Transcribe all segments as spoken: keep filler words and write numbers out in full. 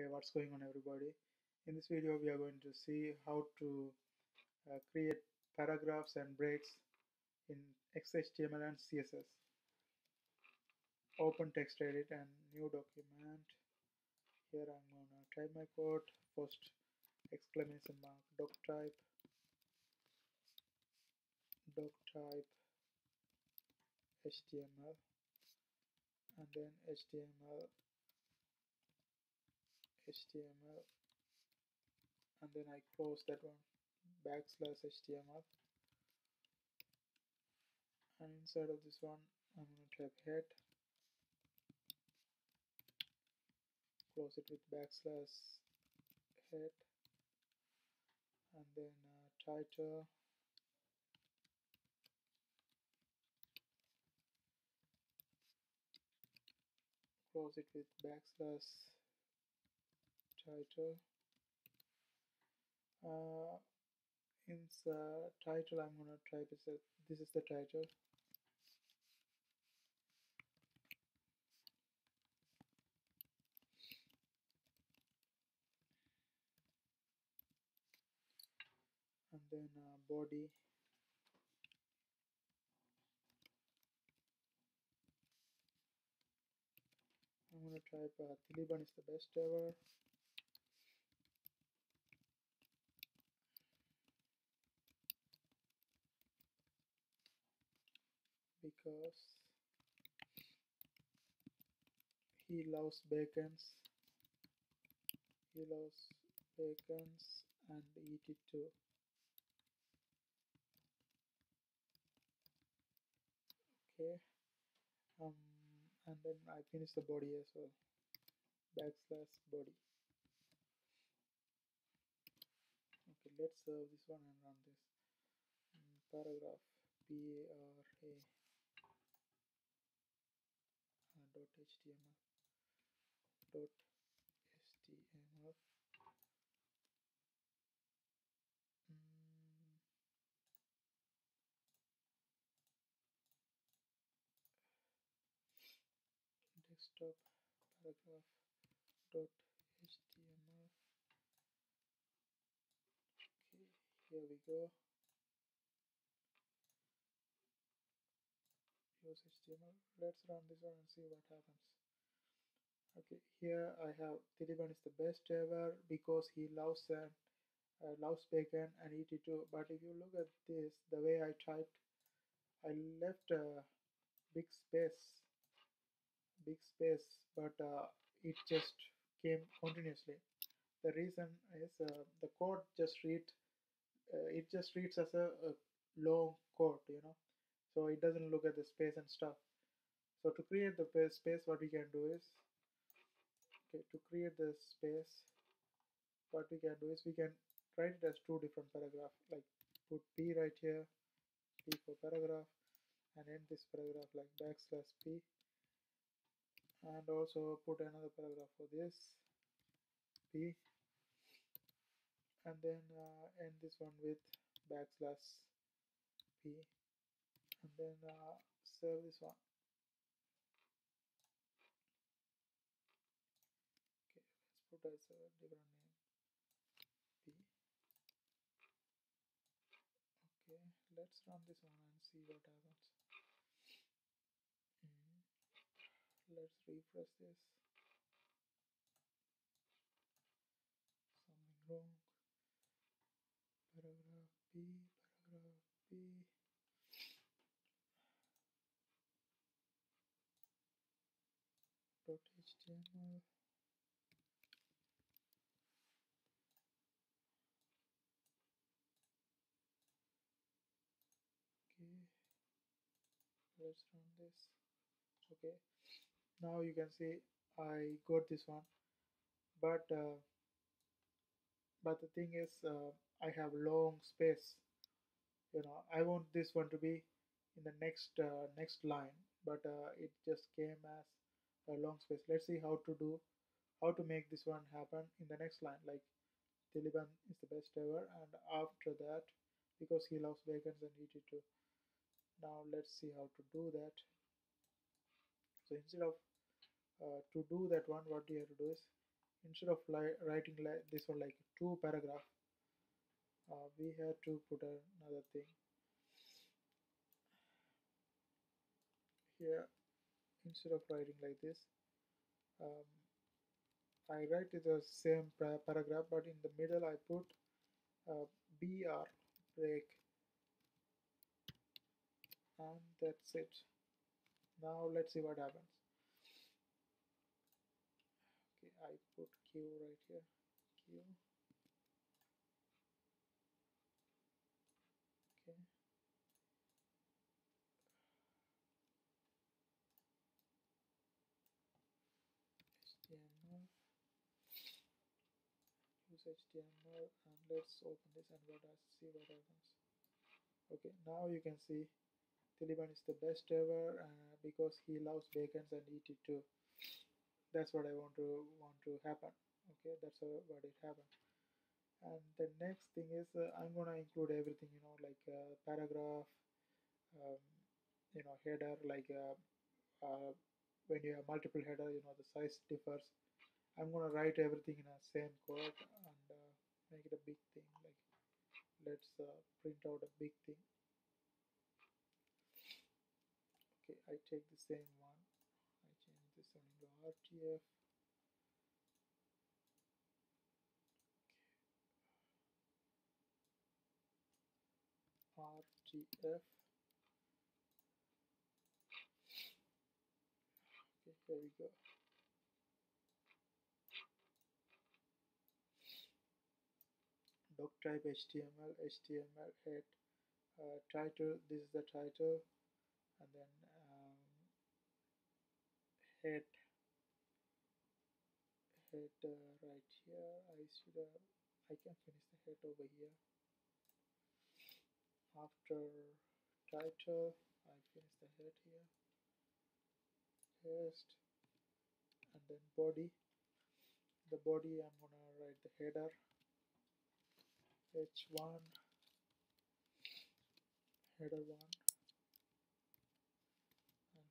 Hey, what's going on, everybody? In this video we are going to see how to uh, create paragraphs and breaks in X H T M L and C S S. Open text edit and new document. Here I'm gonna type my code, first exclamation mark, doc type, doc type H T M L, and then H T M L H T M L, and then I close that one, backslash H T M L, and inside of this one I'm going to type head, close it with backslash head, and then uh, title, close it with backslash title. Uh, in the title I'm gonna type is that this is the title, and then uh, body, I'm gonna type uh, Thileban is the best ever. Because he loves bacons, he loves bacons and eat it too. Okay, um, and then I finish the body as well. Backslash body. Okay, let's save this one and run this paragraph. P A R A. .html .html mm. Desktop paragraph .html. Okay, here we go. H T M L. Let's run this one and see what happens. Okay, here I have Thileban is the best ever because he loves and uh, loves bacon and eat it too. But if you look at this, the way I typed, I left a big space, big space, but uh, it just came continuously. The reason is uh, the code just read, uh, it just reads as a, a long code, you know. So it doesn't look at the space and stuff. So to create the space, what we can do is, okay, to create the space, what we can do is we can write it as two different paragraphs. Like put P right here, P for paragraph, and end this paragraph like backslash P. And also put another paragraph for this P. And then uh, end this one with backslash P. And then uh, save this one. Okay, let's put as a different name. P. Okay, let's run this one and see what happens. Mm-hmm. Let's refresh this. Something wrong. Paragraph P. Paragraph P. H T M L. Okay, let's run this. Okay, now you can see I got this one, but uh, but the thing is uh, I have long space, you know. I want this one to be in the next uh, next line, but uh, it just came as a long space. Let's see how to do how to make this one happen in the next line, like Thileban is the best ever, and after that, because he loves bacons and eat it too. Now let's see how to do that. So instead of uh, to do that one, what you have to do is instead of li writing like this one like two paragraph, uh, we have to put another thing here. Instead of writing like this, um, I write the same paragraph, but in the middle I put uh, B R break, and that's it. Now let's see what happens. Okay, I put Q right here. Q. Okay. H T M L. Use H T M L, and let's open this and what I see what happens. Okay, now you can see Thileban is the best ever uh, because he loves bacons and eat it too. That's what I want to want to happen. Okay, that's how, what it happened. And the next thing is uh, I'm gonna include everything, you know, like uh, paragraph, um, you know, header. Like uh, uh, when you have multiple header, you know, the size differs. I'm gonna write everything in the same code and uh, make it a big thing. Like let's uh, print out a big thing. I take the same one, I change this one into R T F. Okay. R T F. Okay, here we go. Doc type H T M L, H T M L head, uh, title, this is the title, and then um, head head uh, right here. I should have, I can finish the head over here. After title I finish the head here, first, and then body. The body I'm gonna write the header H one, header one.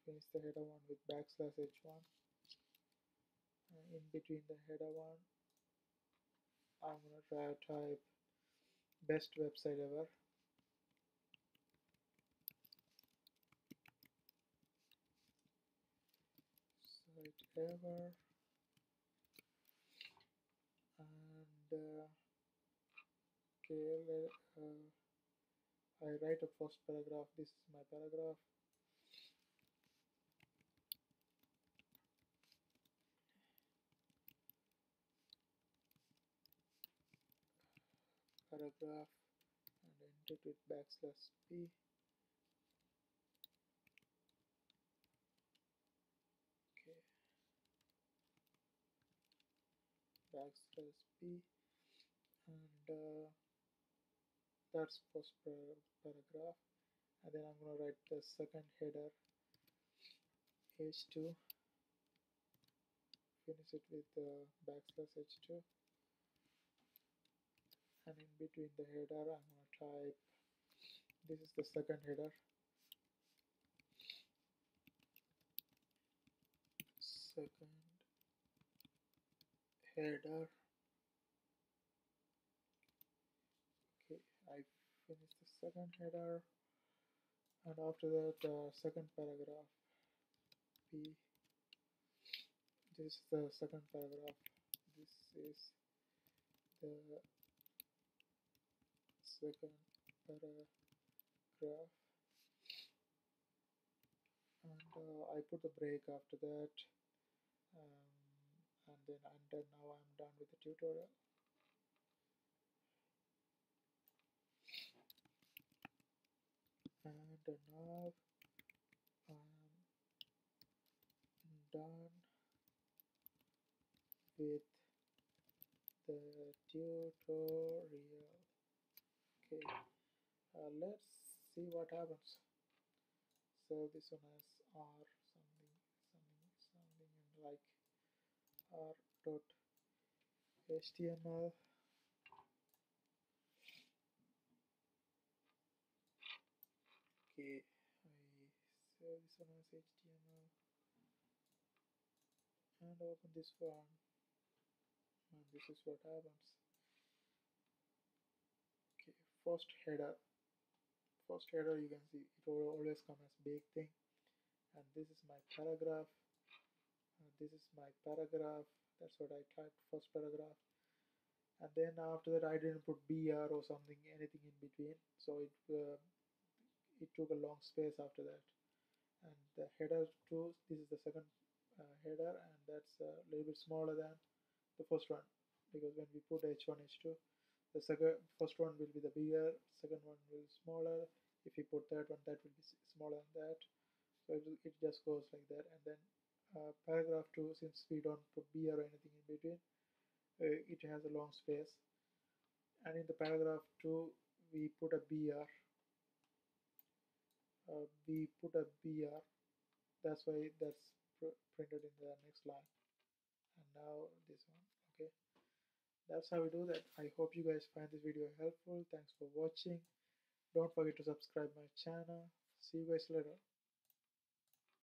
Finish the header one with backslash H one. And in between the header one, I'm gonna try type best website ever. Site ever. And uh, okay, let, uh, I write a first paragraph. This is my paragraph. Paragraph and enter it with backslash p. Okay. Backslash p, and uh, that's first paragraph. And then I'm gonna write the second header H two. Finish it with uh, backslash H two. And in between the header, I'm gonna type, this is the second header, second header. Okay, I finished the second header, and after that, the second paragraph. P. This is the second paragraph. This is the second paragraph, and uh, I put a break after that, um, and then I'm done. Now I'm done with the tutorial. And uh, now I'm done with the tutorial. Okay, uh, let's see what happens. So this one has R something something something like R dot H T M L. Okay, so this one has H T M L, and open this one. this is what happens. Okay, first header. First header, you can see it will always come as big thing. And this is my paragraph. And this is my paragraph. That's what I typed, first paragraph. And then after that, I didn't put B R or something, anything in between. So it uh, it took a long space after that. And the header too. This is the second uh, header, and that's a little bit smaller than the first one, because when we put H one H two, the second first one will be the bigger, second one will be smaller. If you put that one, that will be smaller than that. So it, it just goes like that. And then uh, paragraph two, since we don't put B or anything in between, uh, it has a long space. And in the paragraph two, we put a B R. Uh, we put a B R, that's why that's pr printed in the next line. And now this one. Okay, that's how we do that. I hope you guys find this video helpful. Thanks for watching. Don't forget to subscribe my channel. See you guys later.